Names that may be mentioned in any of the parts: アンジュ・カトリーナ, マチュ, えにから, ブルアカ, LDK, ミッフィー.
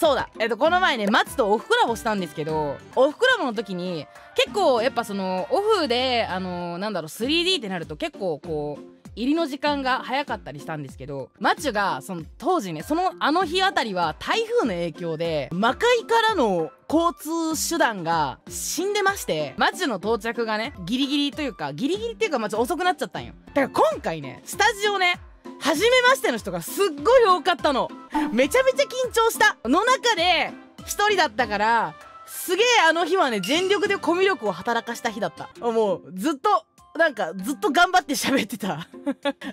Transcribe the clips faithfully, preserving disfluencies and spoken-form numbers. そうだ、えっとこの前ね、松とオフコラボしたんですけど、オフコラボの時に結構やっぱそのオフであのー、なんだろう スリーディー ってなると結構こう入りの時間が早かったりしたんですけど、マチュがその当時ね、そのあの日あたりは台風の影響で魔界からの交通手段が死んでまして、マチュの到着がねギリギリというかギリギリっていうかマチュ遅くなっちゃったんよ。だから今回ねスタジオね初めましての人がすっごい多かったの。めちゃめちゃ緊張したの中で一人だったから、すげえあの日はね全力でコミュ力を働かした日だった。もうずっとなんかずっと頑張って喋ってた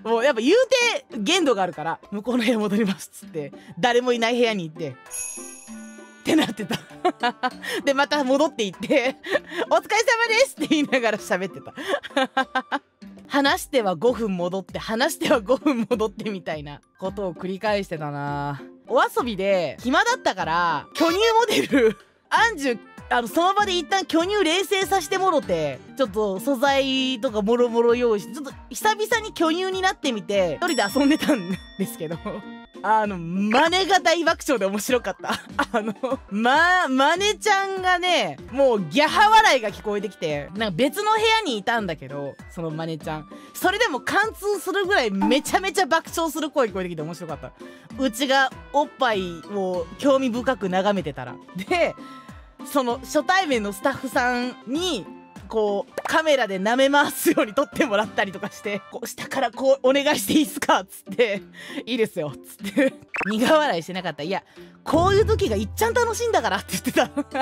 もうやっぱ言うて限度があるから、向こうの部屋戻りますっつって誰もいない部屋に行ってってなってたでまた戻って行ってお疲れ様ですって言いながら喋ってた話してはごふん戻って話してはごふん戻ってみたいなことを繰り返してたな。お遊びで暇だったから巨乳モデルアンジュあのその場で一旦巨乳冷製させてもろて、ちょっと素材とかもろもろ用意して、ちょっと久々に巨乳になってみて一人で遊んでたんですけどあの真似が大爆笑で面白かったあのま真似ちゃんがねもうギャハ笑いが聞こえてきて、なんか別の部屋にいたんだけどその真似ちゃんそれでも貫通するぐらいめちゃめちゃ爆笑する声聞こえてきて面白かった。うちがおっぱいを興味深く眺めてたらで、その初対面のスタッフさんにこうカメラで舐め回すように撮ってもらったりとかして、こう下からこうお願いしていいっすかっつっていいですよっつって苦笑いしてなかった。いやこういう時がいっちゃん楽しいんだからって言って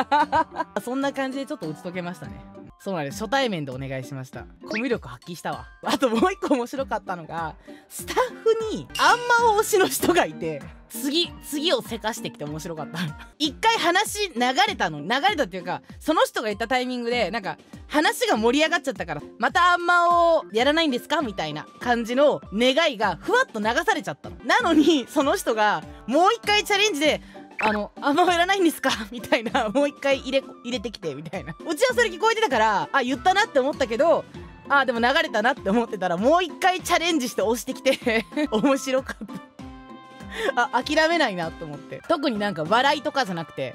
たそんな感じでちょっと打ち解けましたね。そうなんです、初対面でお願いしました。コミュ力発揮したわ。あともう一個面白かったのが、スタッフにあんま推しの人がいて次次をせかしてきて面白かった一回話流れたの流れたっていうか、その人が言ったタイミングでなんか話が盛り上がっちゃったから、またあんまをやらないんですかみたいな感じの願いがふわっと流されちゃったの。なのにその人がもう一回チャレンジであの、あんまやらないんですかみたいな、もう一回入れ、入れてきて、みたいな。うちはそれ聞こえてたから、あ、言ったなって思ったけど、あ、でも流れたなって思ってたら、もう一回チャレンジして押してきて、面白かった。あ、諦めないなと思って。特になんか笑いとかじゃなくて、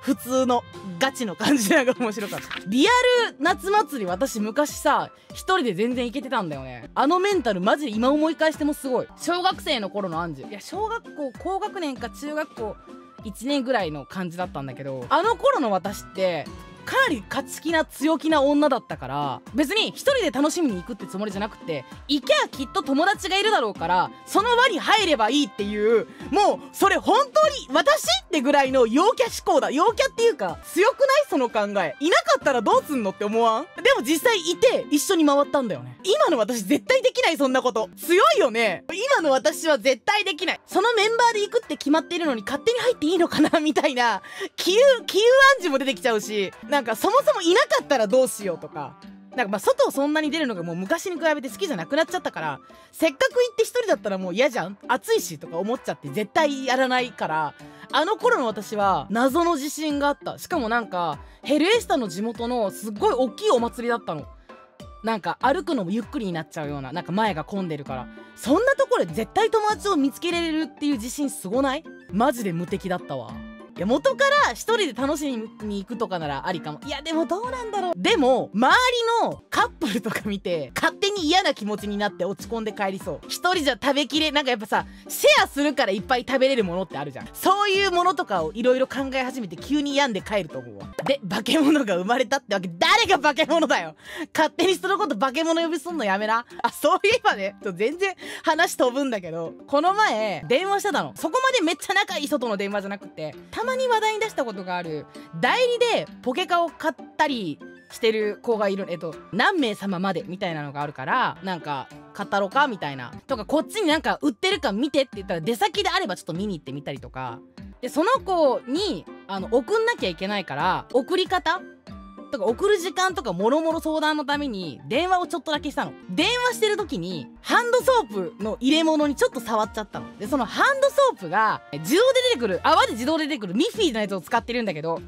普通のガチの感じなんか面白かった。リアル夏祭り、私昔さ、一人で全然行けてたんだよね。あのメンタルマジで今思い返してもすごい。小学生の頃のアンジュ。いや、小学校、高学年か中学校、いちねんぐらいの感じだったんだけど、あの頃の私ってかなり勝ち気な強気な女だったから、別に一人で楽しみに行くってつもりじゃなくて、行けばきっと友達がいるだろうからその輪に入ればいいっていう、もうそれ本当に私ってぐらいの陽キャ思考だ。陽キャっていうか強くないその考え。いなかったらどうすんのって思わん？でも実際いて一緒に回ったんだよね。今の私絶対できない、そんなこと。強いよね今の私は。絶対できない。そのメンバーで行くって決まっているのに勝手に入っていいのかなみたいな気憂暗示も出てきちゃうし、なんかそもそもいなかったらどうしようとか、なんかまあ外をそんなに出るのがもう昔に比べて好きじゃなくなっちゃったから、せっかく行って一人だったらもう嫌じゃん、暑いしとか思っちゃって絶対やらないから、あの頃の私は謎の自信があった。しかもなんかヘルエスタの地元のすっごい大きいお祭りだったの。なんか歩くのもゆっくりになっちゃうような、なんか前が混んでるから、そんなところで絶対友達を見つけられるっていう自信すごない？マジで無敵だったわ。いや元から一人で楽しみに行くとかならありかも。いやでもどうなんだろう。でも周りのカップルとか見て勝手に嫌な気持ちになって落ち込んで帰りそう。一人じゃ食べきれなんかやっぱさ、シェアするからいっぱい食べれるものってあるじゃん。そういうものとかをいろいろ考え始めて急に病んで帰ると思うわ。で化け物が生まれたってわけ。誰が化け物だよ。勝手に人のこと化け物呼びすんのやめな。あ、そういえばね、ちょ全然話飛ぶんだけど、この前電話してたの。そこまでめっちゃ仲いい人との電話じゃなくて、たまに話題に出したことがある代理でポケカを買ったりしてる子がいる、えっと何名様までみたいなのがあるから、なんか買ったろかみたいなとか、こっちになんか売ってるか見てって言ったら出先であればちょっと見に行ってみたりとかで、その子にあの送んなきゃいけないから、送り方とか送る時間とかもろもろ相談のために電話をちょっとだけしたの。電話してる時にハンドソープの入れ物にちょっと触っちゃったので、そのハンドソープが自動で出てくる泡で自動で出てくるミッフィーのやつを使ってるんだけど、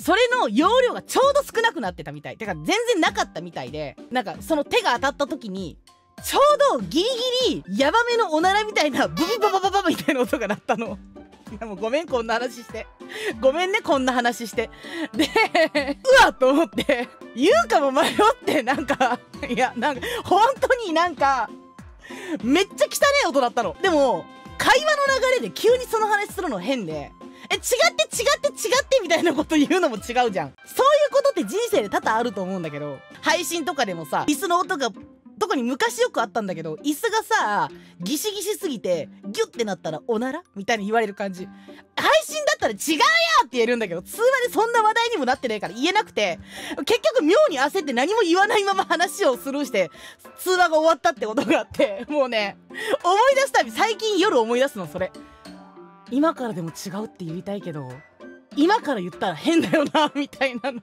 それの容量がちょうど少なくなってたみたいてか全然なかったみたいで、なんかその手が当たった時にちょうどギリギリヤバめのおならみたいなブビババババみたいな音が鳴ったの。いやもうごめん、こんな話して。ごめんね、こんな話して。で、うわっと思って、言うかも迷って、なんか、いや、なんか、本当になんか、めっちゃ汚い音だったの。でも、会話の流れで急にその話するの変で、え、違って違って違ってみたいなこと言うのも違うじゃん。そういうことって人生で多々あると思うんだけど、配信とかでもさ、椅子の音が、特に昔よくあったんだけど、椅子がさ、ギシギシすぎて、ギュッてなったらおならみたいに言われる感じ。配信だったら違うやーって言えるんだけど、通話でそんな話題にもなってないから言えなくて、結局妙に焦って何も言わないまま話をスルーして、通話が終わったってことがあって、もうね、思い出すたび、最近夜思い出すの、それ。今からでも違うって言いたいけど、今から言ったら変だよなみたいなの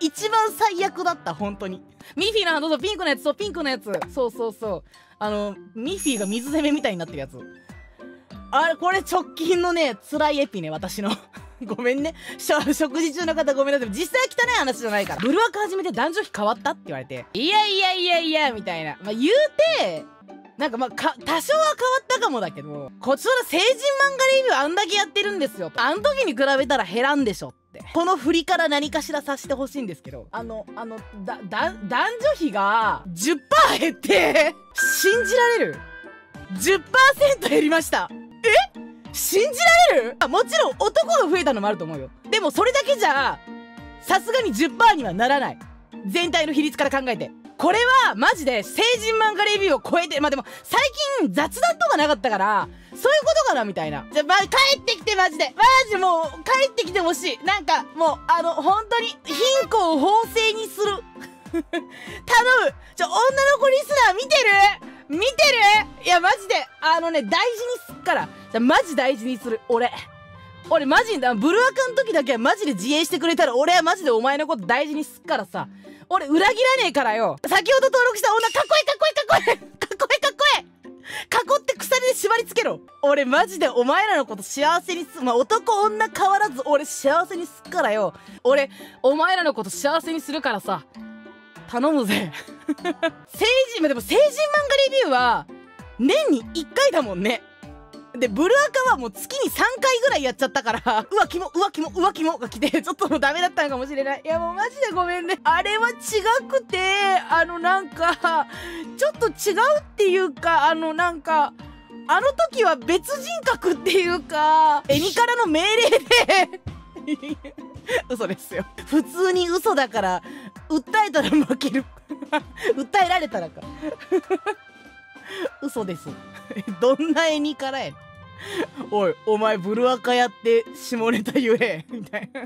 一番最悪だった、本当に。ミッフィーのハンドとピンクのやつ、そうピンクのやつ、そうそうそう、あのミッフィーが水攻めみたいになってるやつ、あれ、これ直近のね辛いエピね、私のごめんね、食事中の方ごめんなさい。実際汚い話じゃないから。ブルワーク始めて男女比変わったって言われて、いやいやいやいやみたいな、まあ、言うてなんかまあか多少は変わったかもだけど、こちら成人漫画レビューあんだけやってるんですよ。あん時に比べたら減らんでしょって。この振りから何かしらさせてほしいんですけど、あの、あの、だ、だ、男女比が じゅっパーセント 減って、信じられる ?じゅっパーセント 減りました。え?信じられる?あ、もちろん男が増えたのもあると思うよ。でもそれだけじゃ、さすがに じゅっパーセント にはならない。全体の比率から考えて。これはマジで成人漫画レビューを超えて、まあ、でも最近雑談とかなかったから、そういうことかなみたいな。じゃ、まあ、帰ってきてマジで。マジもう帰ってきてほしい。なんかもう、あの、本当に貧困を法制にする。頼む。ちょ、女の子リスナー見てる?見てる?いや、マジで、あのね、大事にすっから。じゃ、マジ大事にする。俺。俺マジだ、ブルアカの時だけはマジで自衛してくれたら、俺はマジでお前のこと大事にすっからさ。俺裏切らねえからよ。先ほど登録した女、かっこいいかっこいいかっこいいかっこいいかっこいい囲って鎖で縛りつけろ。俺マジでお前らのこと幸せにす、まあ、男女変わらず俺幸せにすっからよ。俺、お前らのこと幸せにするからさ。頼むぜ。成人、まあ、でも成人漫画レビューは、年にいっかいだもんね。で、ブルアカはもう月にさんかいぐらいやっちゃったから、浮気も浮気も浮気もが来て、ちょっともうダメだったのかもしれない。いや、もうマジでごめんね。あれは違くて、あのなんか、ちょっと違うっていうか、あのなんか、あの時は別人格っていうか、エニからの命令で、嘘ですよ。普通に嘘だから、訴えたら負ける。訴えられたらか。嘘です。どんな絵にからやねん。おい、お前ブルアカやって下ネタ言えみたいな。